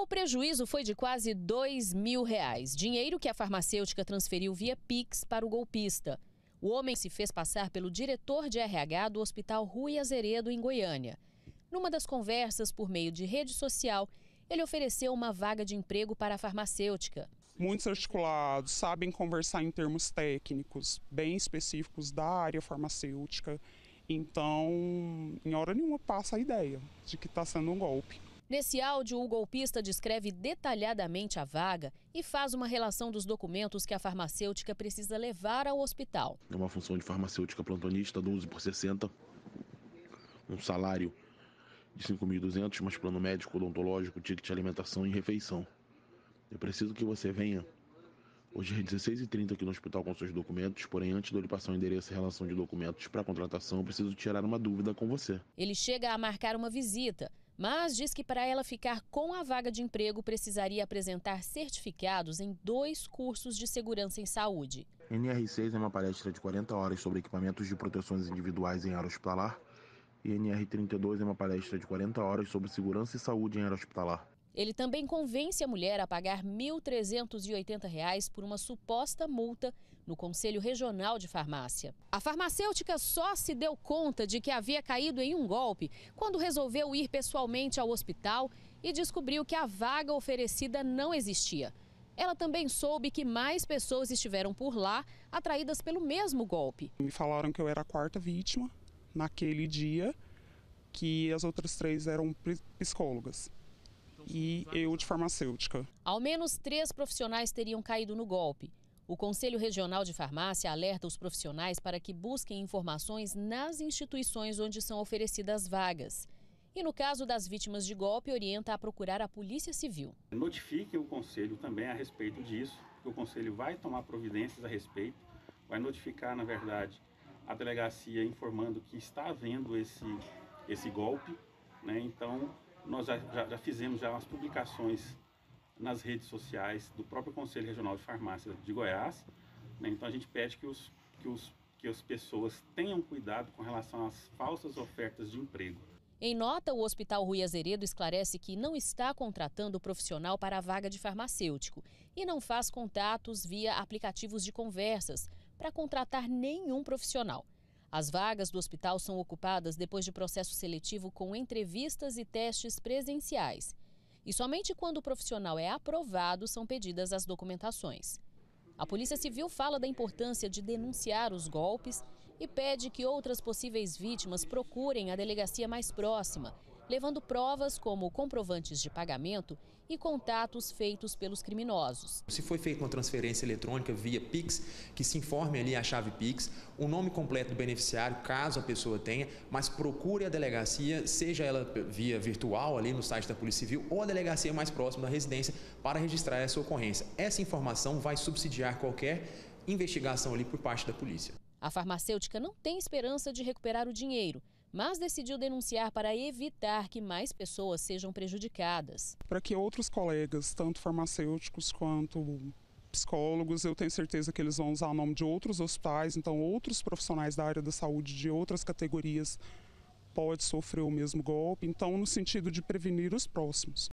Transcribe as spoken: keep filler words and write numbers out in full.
O prejuízo foi de quase dois mil reais, dinheiro que a farmacêutica transferiu via PIX para o golpista. O homem se fez passar pelo diretor de R H do Hospital Rui Azeredo, em Goiânia. Numa das conversas por meio de rede social, ele ofereceu uma vaga de emprego para a farmacêutica. Muitos articulados sabem conversar em termos técnicos, bem específicos da área farmacêutica. Então, em hora nenhuma passa a ideia de que está sendo um golpe. Nesse áudio, o golpista descreve detalhadamente a vaga e faz uma relação dos documentos que a farmacêutica precisa levar ao hospital. É uma função de farmacêutica plantonista, doze por sessenta, um salário de cinco mil e duzentos reais, mais plano médico, odontológico, ticket, alimentação e refeição. Eu preciso que você venha hoje às dezesseis e trinta aqui no hospital com seus documentos, porém antes de eu lhe passar o endereço e relação de documentos para contratação, eu preciso tirar uma dúvida com você. Ele chega a marcar uma visita, mas diz que para ela ficar com a vaga de emprego precisaria apresentar certificados em dois cursos de segurança em saúde. N R seis é uma palestra de quarenta horas sobre equipamentos de proteções individuais em área hospitalar e N R trinta e dois é uma palestra de quarenta horas sobre segurança e saúde em área hospitalar. Ele também convence a mulher a pagar mil trezentos e oitenta reais por uma suposta multa no Conselho Regional de Farmácia. A farmacêutica só se deu conta de que havia caído em um golpe quando resolveu ir pessoalmente ao hospital e descobriu que a vaga oferecida não existia. Ela também soube que mais pessoas estiveram por lá, atraídas pelo mesmo golpe. Me falaram que eu era a quarta vítima naquele dia, que as outras três eram psicólogas e eu de farmacêutica. Ao menos três profissionais teriam caído no golpe. O Conselho Regional de Farmácia alerta os profissionais para que busquem informações nas instituições onde são oferecidas vagas. E no caso das vítimas de golpe, orienta a procurar a Polícia Civil. Notifique o Conselho também a respeito disso, porque o Conselho vai tomar providências a respeito, vai notificar, na verdade, a delegacia informando que está havendo esse, esse golpe, né? Então, nós já, já, já fizemos já as publicações nas redes sociais do próprio Conselho Regional de Farmácia de Goiás, né? Então a gente pede que, os, que, os, que as pessoas tenham cuidado com relação às falsas ofertas de emprego. Em nota, o Hospital Rui Azeredo esclarece que não está contratando profissional para a vaga de farmacêutico e não faz contatos via aplicativos de conversas para contratar nenhum profissional. As vagas do hospital são ocupadas depois de processo seletivo com entrevistas e testes presenciais. E somente quando o profissional é aprovado são pedidas as documentações. A Polícia Civil fala da importância de denunciar os golpes e pede que outras possíveis vítimas procurem a delegacia mais próxima, levando provas como comprovantes de pagamento e contatos feitos pelos criminosos. Se foi feita uma transferência eletrônica via PIX, que se informe ali a chave PIX, o nome completo do beneficiário, caso a pessoa tenha, mas procure a delegacia, seja ela via virtual ali no site da Polícia Civil ou a delegacia mais próxima da residência para registrar essa ocorrência. Essa informação vai subsidiar qualquer investigação ali por parte da polícia. A farmacêutica não tem esperança de recuperar o dinheiro, mas decidiu denunciar para evitar que mais pessoas sejam prejudicadas. Para que outros colegas, tanto farmacêuticos quanto psicólogos, eu tenho certeza que eles vão usar o nome de outros hospitais, então outros profissionais da área da saúde de outras categorias podem sofrer o mesmo golpe, então no sentido de prevenir os próximos.